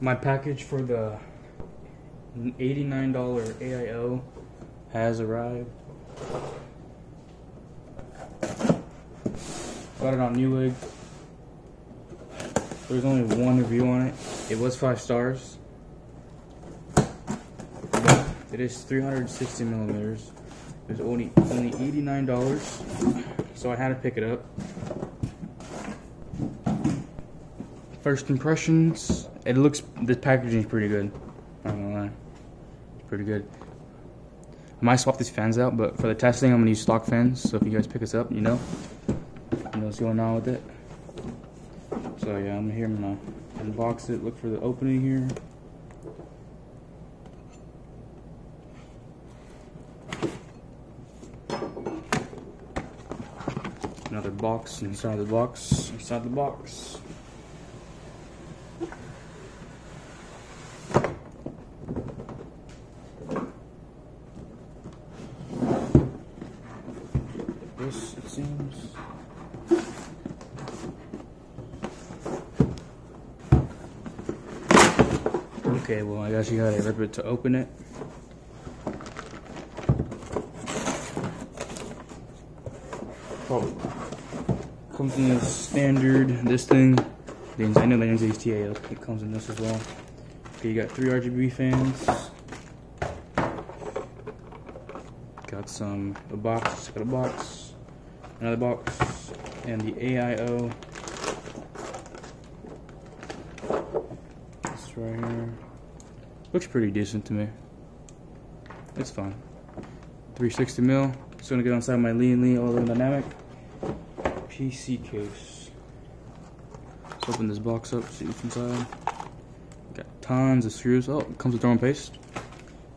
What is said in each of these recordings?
My package for the $89 AIO has arrived. Got it on Newegg. There's only one review on it. It was 5 stars. It is 360 millimeters. It was only $89, so I had to pick it up. First impressions, the packaging is pretty good. I'm not gonna lie, it's pretty good. I might swap these fans out, but for the testing, I'm gonna use stock fans. So if you guys pick us up, you know what's going on with it. So yeah, I'm gonna unbox it. Look for the opening here. Another box inside the box. Inside the box. This, it seems. Okay, well, I guess you gotta rip it to open it. Probably comes in the standard, this thing. I know the NZTA, it comes in this as well. Okay, you got 3 RGB fans. Got a box. Another box, and the AIO. This right here. Looks pretty decent to me. It's fine. 360 mil. Just gonna get inside my Lian Li O11 Dynamic PC case. Let's open this box up, see what's inside. Got tons of screws. Oh, it comes with thermal paste.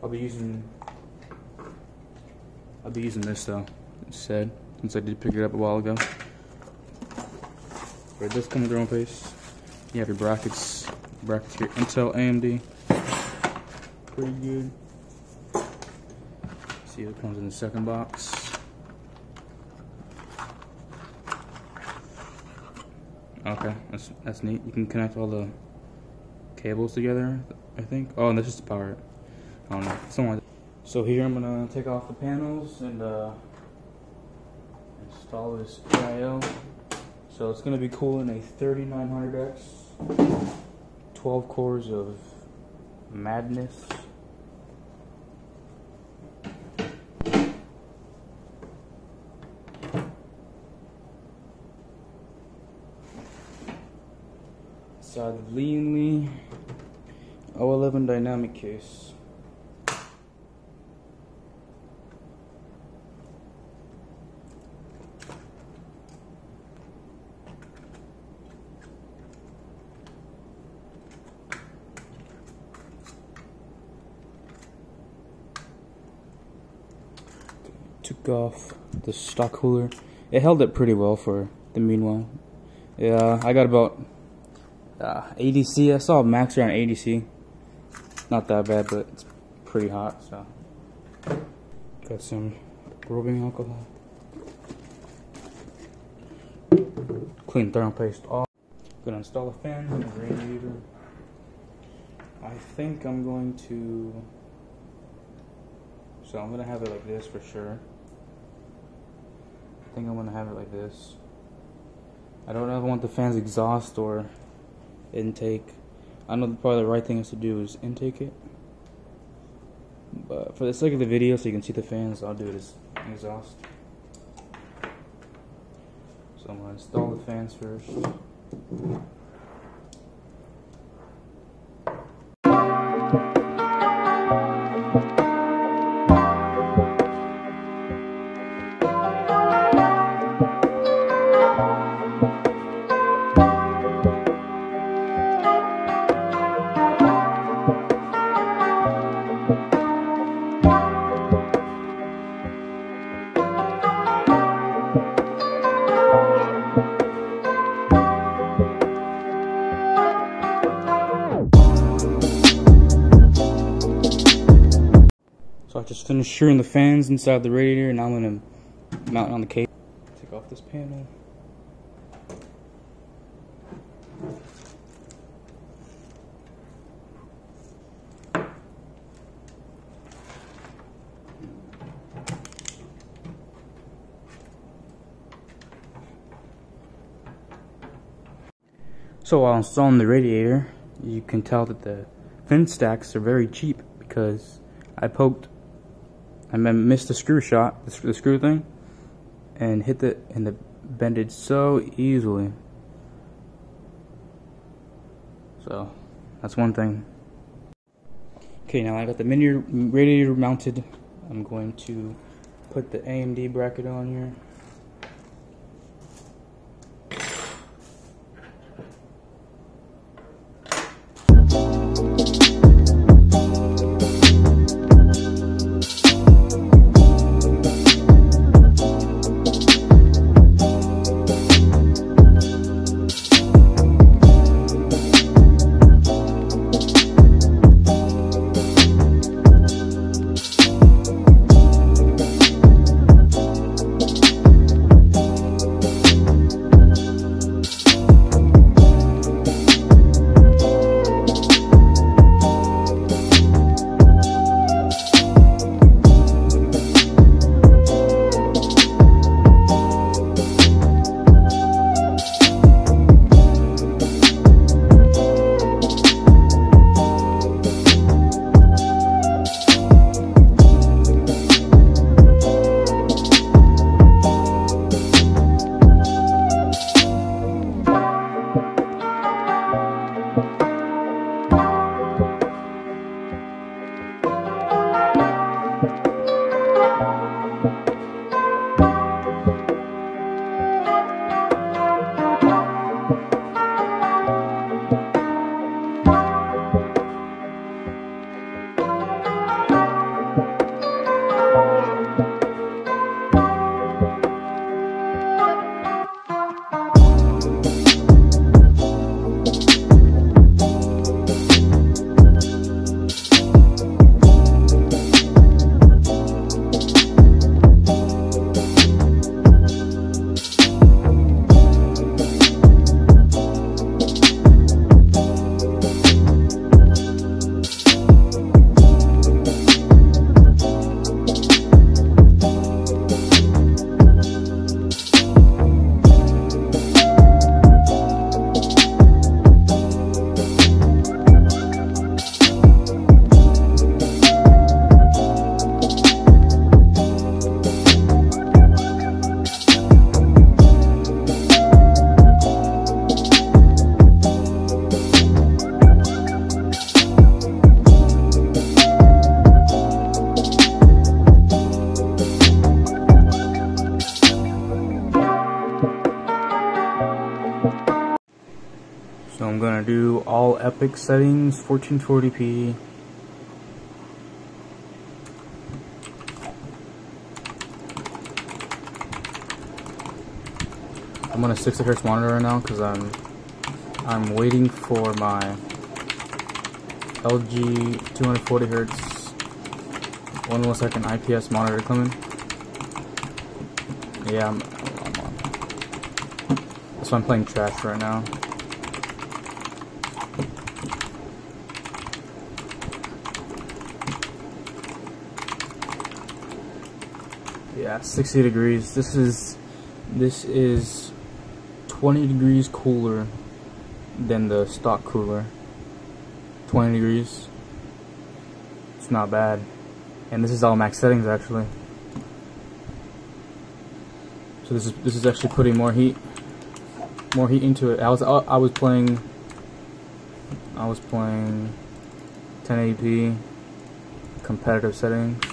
I'll be using this though, instead. Since I did pick it up a while ago. But it does come with their own paste. You have your brackets here, Intel, AMD. Pretty good. Let's see, it comes in the second box. Okay, that's neat. You can connect all the cables together, I think. Oh, and that's just to power it. I don't know, something like that. So here I'm gonna take off the panels and install this AIO. So it's going to be cool in a 3900X, 12 cores of madness. Inside the Lian Li O11 Dynamic case. Took off the stock cooler. It held it pretty well for the meanwhile. Yeah, I got about ADC. I saw a max around ADC. Not that bad, but it's pretty hot. So got some rubbing alcohol. Clean thermal paste off. Gonna install a fan and a radiator. I think I'm going to. So I'm gonna have it like this for sure. I think I'm gonna have it like this. I don't know if I want the fan's exhaust or intake. I know probably the right thing is to do is intake it. But for the sake of the video, so you can see the fans, I'll do it as exhaust. So I'm gonna install the fans first. So I just finished shearing the fans inside the radiator, and now I'm going to mount it on the case. Take off this panel. So while installing the radiator, you can tell that the fin stacks are very cheap because I poked, I missed the screw shot, the screw thing, and hit the, and the bended so easily. So that's one thing. Okay, now I got the mini radiator mounted. I'm going to put the AMD bracket on here. So I'm gonna do all epic settings, 1440p. I'm on a 60 hertz monitor right now because I'm waiting for my LG 240 hertz 1 millisecond IPS monitor to come in. Yeah, I'm on. That's why I'm playing trash right now. Yeah, 60 degrees. This is 20 degrees cooler than the stock cooler. 20 degrees. It's not bad. And this is all max settings actually. So this is actually putting more heat into it. I was playing 1080p competitive settings.